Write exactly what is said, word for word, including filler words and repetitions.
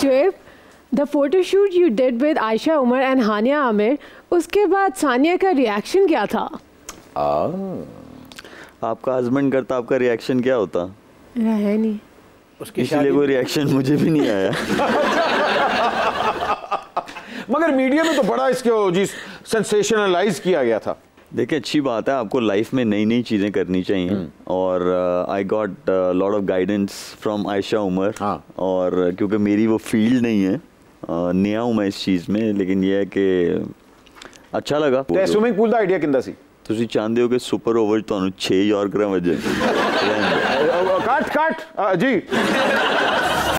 Shoaib, the photoshoot you did with Ayesha Umar and Hania Aamir, उसके बाद सानिया का रिएक्शन क्या था? आ, आपका हस्बैंड करता आपका रिएक्शन क्या होता? है नहीं, इसलिए कोई रिएक्शन मुझे भी नहीं आया। मगर मीडिया में तो बड़ा इसको जी सेंसेशनलाइज किया गया था। देखिए, अच्छी बात है, आपको लाइफ में नई नई चीज़ें करनी चाहिए और I got lot of guidance from Ayesha Umar. हाँ। और क्योंकि मेरी वो फील्ड नहीं है, uh, नया हूँ मैं इस चीज़ में, लेकिन यह है कि अच्छा लगा। स्विमिंग पूल का आइडिया किंदा सी? ਤੁਸੀਂ ਚਾਹੁੰਦੇ ਹੋ ਕਿ ਸੁਪਰ ਓਵਰ ਤੁਹਾਨੂੰ छह ਯਾਰਕਰਾਂ ਵਜੇ। ਕਾਟ ਕਾਟ ਜੀ।